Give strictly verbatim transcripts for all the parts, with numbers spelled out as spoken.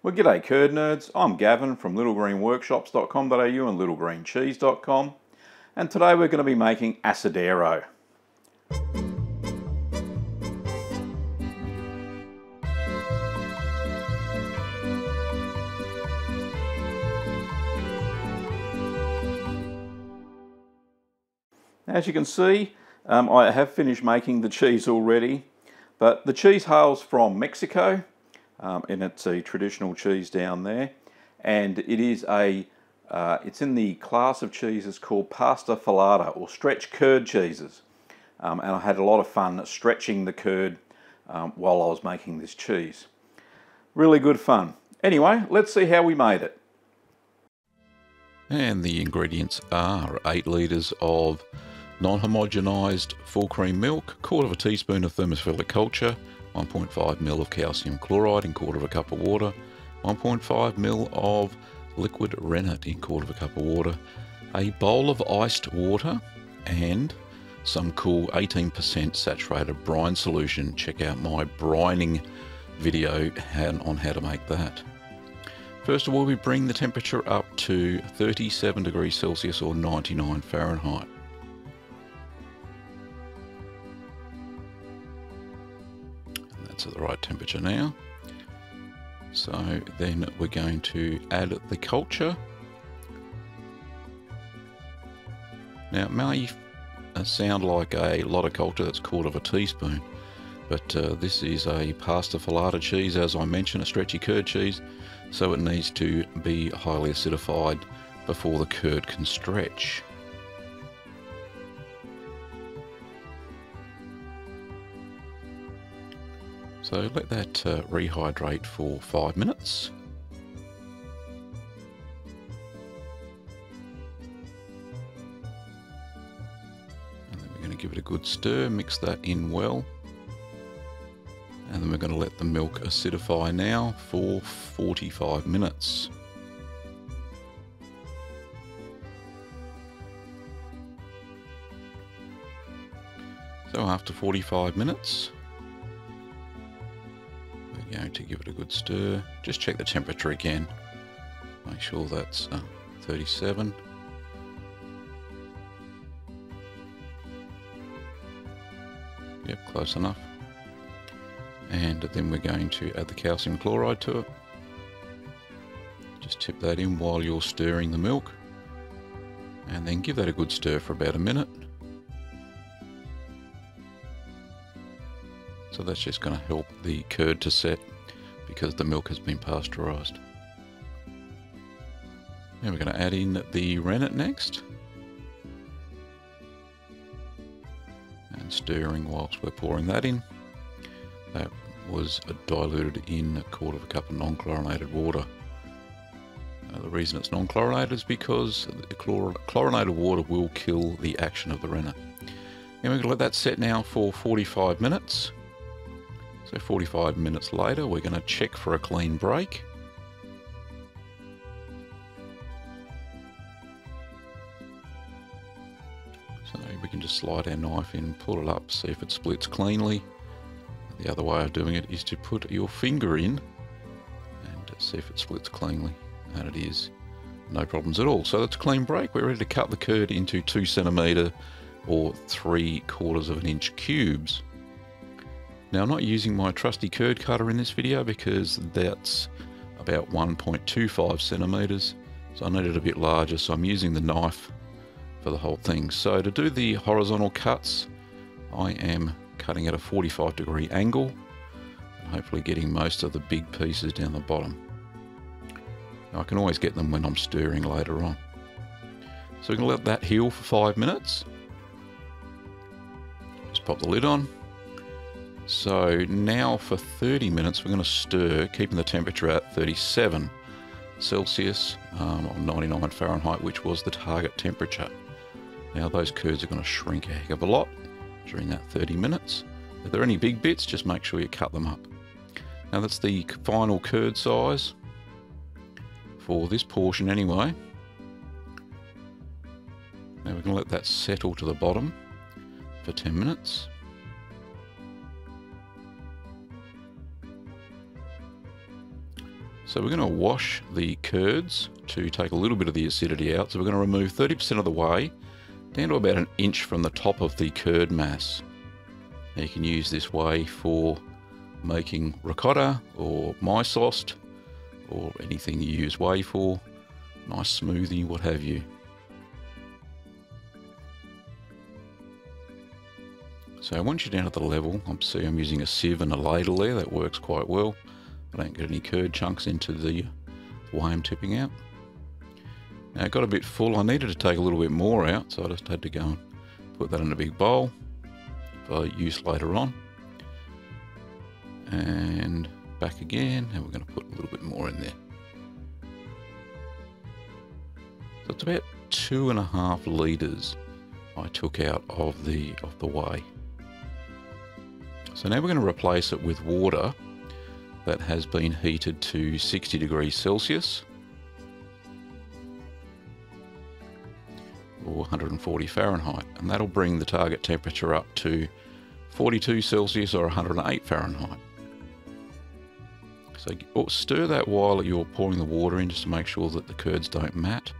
Well, g'day curd nerds, I'm Gavin from little green workshops dot com dot a u and little green cheese dot com, and today we're going to be making Asadero. As you can see, um, I have finished making the cheese already, but the cheese hails from Mexico, um, and it's a traditional cheese down there, and it is a, uh, it's in the class of cheeses called pasta filata, or stretch curd cheeses, um, and I had a lot of fun stretching the curd um, while I was making this cheese. Really good fun. Anyway, let's see how we made it. And the ingredients are eight litres of non-homogenised full cream milk, quarter of a teaspoon of thermophilic culture, one point five mil of calcium chloride in quarter of a cup of water, one point five mil of liquid rennet in quarter of a cup of water, a bowl of iced water, and some cool eighteen percent saturated brine solution. Check out my brining video on how to make that. First of all, we bring the temperature up to thirty-seven degrees Celsius or ninety-nine Fahrenheit. And that's at the right temperature now. So then we're going to add the culture. Now it may sound like a lot of culture, that's a quarter of a teaspoon. But uh, this is a pasta filata cheese, as I mentioned, a stretchy curd cheese, so it needs to be highly acidified before the curd can stretch. So let that uh, rehydrate for five minutes. And then we're going to give it a good stir, mix that in well. And then we're going to let the milk acidify now for forty-five minutes. So after forty-five minutes, we're going to give it a good stir. Just check the temperature again. Make sure that's uh, thirty-seven. Yep, close enough. And then we're going to add the calcium chloride to it. Just tip that in while you're stirring the milk, and then give that a good stir for about a minute. So that's just going to help the curd to set because the milk has been pasteurized. Now we're going to add in the rennet next, and stirring whilst we're pouring that in. That was diluted in a quarter of a cup of non-chlorinated water. Now, the reason it's non-chlorinated is because the chlor chlorinated water will kill the action of the rennet. And we're going to let that set now for forty-five minutes. So forty-five minutes later, we're going to check for a clean break. So we can just slide our knife in, pull it up, see if it splits cleanly. The other way of doing it is to put your finger in and see if it splits cleanly, and it is. No problems at all. So that's a clean break. We're ready to cut the curd into two centimetre or three quarters of an inch cubes. Now I'm not using my trusty curd cutter in this video because that's about one point two five centimetres, so I need it a bit larger, so I'm using the knife for the whole thing. So to do the horizontal cuts, I am cutting at a forty-five degree angle, and hopefully getting most of the big pieces down the bottom. Now I can always get them when I'm stirring later on. So we're going to let that heal for five minutes. Just pop the lid on. So now for thirty minutes we're going to stir, keeping the temperature at thirty-seven Celsius um, or ninety-nine Fahrenheit, which was the target temperature. Now those curds are going to shrink a heck of a lot during that thirty minutes. If there are any big bits, just make sure you cut them up. Now that's the final curd size for this portion anyway. Now we're going to let that settle to the bottom for ten minutes. So we're going to wash the curds to take a little bit of the acidity out. So we're going to remove thirty percent of the whey down to about an inch from the top of the curd mass. Now you can use this whey for making ricotta or mysost or anything you use whey for, nice smoothie, what have you. So once you're down at the level, I'm see I'm using a sieve and a ladle there, that works quite well. I don't get any curd chunks into the whey I'm tipping out. Now it got a bit full, I needed to take a little bit more out, so I just had to go and put that in a big bowl for use later on. And back again, and we're going to put a little bit more in there. So it's about two and a half litres I took out of the, of the whey. So now we're going to replace it with water that has been heated to sixty degrees Celsius or one hundred forty Fahrenheit, and that'll bring the target temperature up to forty-two Celsius or one hundred eight Fahrenheit. So oh, stir that while you're pouring the water in just to make sure that the curds don't mat.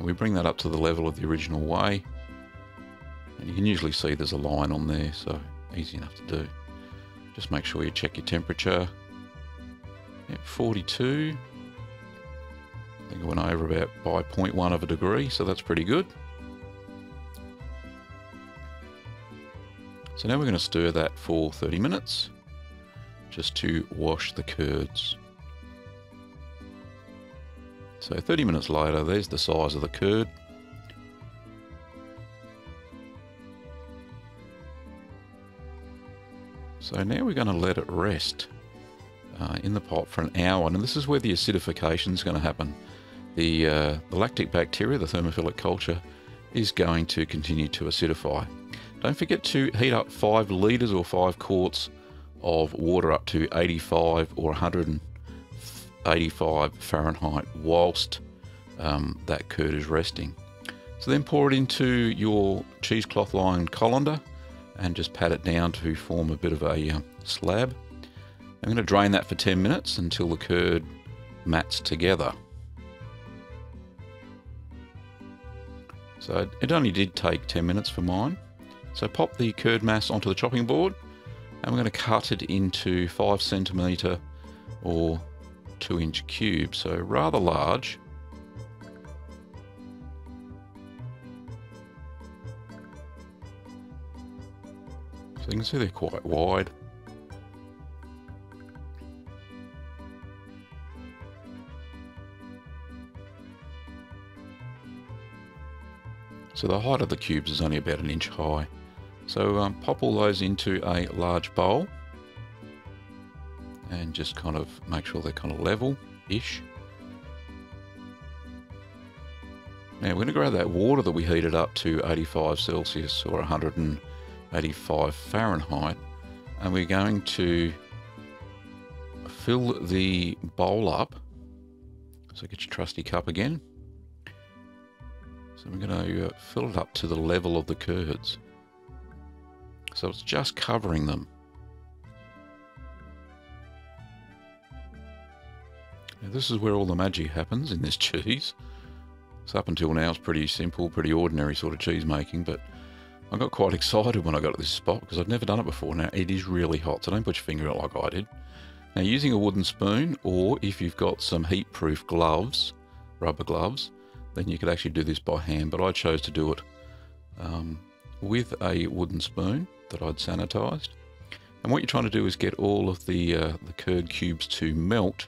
We bring that up to the level of the original whey, and you can usually see there's a line on there, so easy enough to do. Just make sure you check your temperature. At forty-two, I think I went over about by zero point one of a degree, so that's pretty good. So now we're going to stir that for thirty minutes just to wash the curds. So thirty minutes later, there's the size of the curd. So now we're going to let it rest uh, in the pot for an hour. And this is where the acidification is going to happen. The, uh, the lactic bacteria, the thermophilic culture, is going to continue to acidify. Don't forget to heat up five litres or five quarts of water up to eighty-five or one hundred eighty-five Fahrenheit whilst um, that curd is resting. So then pour it into your cheesecloth lined colander and just pat it down to form a bit of a uh, slab. I'm going to drain that for ten minutes until the curd mats together. So it only did take ten minutes for mine. So pop the curd mass onto the chopping board and we're going to cut it into five centimetre or two inch cube, so rather large. So you can see they're quite wide. So the height of the cubes is only about an inch high. So um, pop all those into a large bowl and just kind of make sure they're kind of level-ish. Now we're going to grab that water that we heated up to eighty-five Celsius or one hundred eighty-five Fahrenheit, and we're going to fill the bowl up. So get your trusty cup again. So we're going to fill it up to the level of the curds. So it's just covering them. Now this is where all the magic happens in this cheese. So up until now it's pretty simple, pretty ordinary sort of cheese making, but I got quite excited when I got to this spot because I've never done it before. Now it is really hot, so don't put your finger out like I did. Now using a wooden spoon, or if you've got some heat-proof gloves, rubber gloves, then you could actually do this by hand, but I chose to do it um, with a wooden spoon that I'd sanitised. And what you're trying to do is get all of the, uh, the curd cubes to melt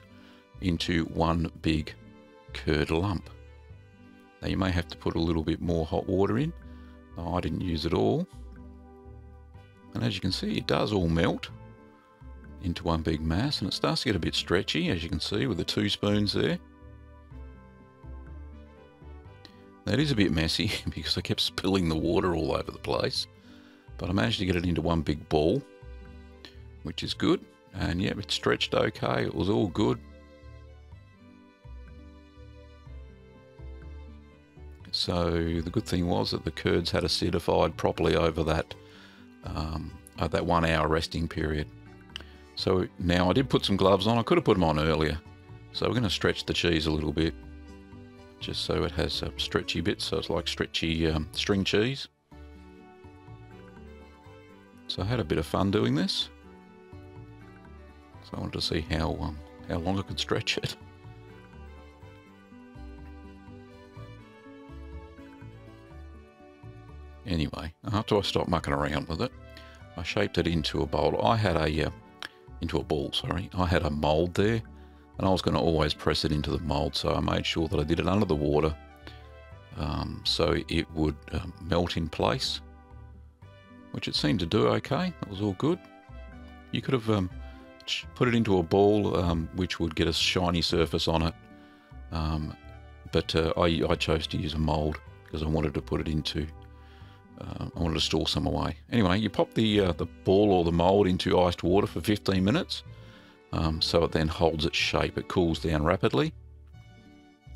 into one big curd lump. Now you may have to put a little bit more hot water in. No, I didn't use it all. And as you can see, it does all melt into one big mass, and it starts to get a bit stretchy, as you can see with the two spoons there. That is a bit messy because I kept spilling the water all over the place, but I managed to get it into one big ball, which is good. And yeah, it stretched okay, it was all good. So the good thing was that the curds had acidified properly over that um, uh, that one hour resting period. So now I did put some gloves on. I could have put them on earlier. So we're going to stretch the cheese a little bit, just so it has a stretchy bit, so it's like stretchy um, string cheese. So I had a bit of fun doing this. So I wanted to see how, um, how long I could stretch it. Anyway, after I stopped mucking around with it, I shaped it into a bowl. I had a, uh, into a ball, sorry. I had a mould there, and I was going to always press it into the mould, so I made sure that I did it under the water um, so it would um, melt in place, which it seemed to do okay. That was all good. You could have um, put it into a ball, um, which would get a shiny surface on it, um, but uh, I, I chose to use a mould because I wanted to put it into... Uh, I wanted to store some away. Anyway, you pop the uh, the ball or the mould into iced water for fifteen minutes, um, so it then holds its shape. It cools down rapidly,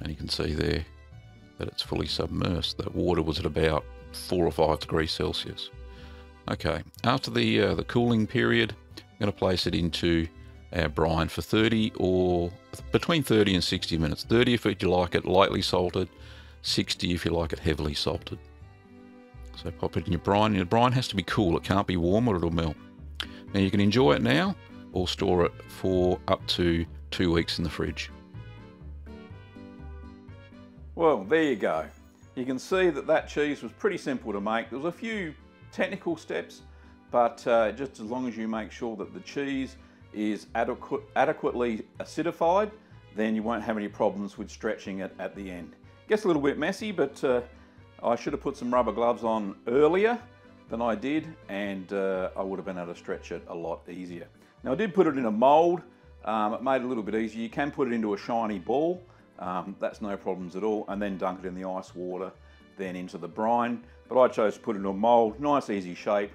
and you can see there that it's fully submersed. That water was at about four or five degrees Celsius. Okay, after the uh, the cooling period, I'm going to place it into our brine for thirty or between thirty and sixty minutes. thirty if you like it lightly salted, sixty if you like it heavily salted. So pop it in your brine. Your brine has to be cool. It can't be warm or it'll melt. Now you can enjoy it now or store it for up to two weeks in the fridge. Well, there you go. You can see that that cheese was pretty simple to make. There was a few technical steps, but uh, just as long as you make sure that the cheese is adequate, adequately acidified, then you won't have any problems with stretching it at the end. Gets a little bit messy, but uh, I should have put some rubber gloves on earlier than I did, and uh, I would have been able to stretch it a lot easier. Now I did put it in a mould. Um, it made it a little bit easier. You can put it into a shiny ball. Um, that's no problems at all, and then dunk it in the ice water, then into the brine. But I chose to put it in a mould, nice easy shape,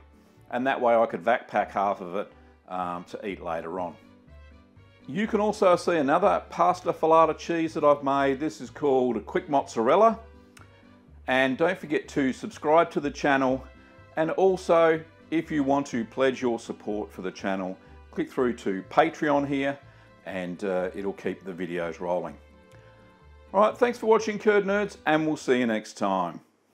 and that way I could vac pack half of it um, to eat later on. You can also see another pasta filata cheese that I've made. This is called a quick mozzarella. And don't forget to subscribe to the channel, and also if you want to pledge your support for the channel, click through to Patreon here and uh, it'll keep the videos rolling. Alright, thanks for watching, Curd Nerds, and we'll see you next time.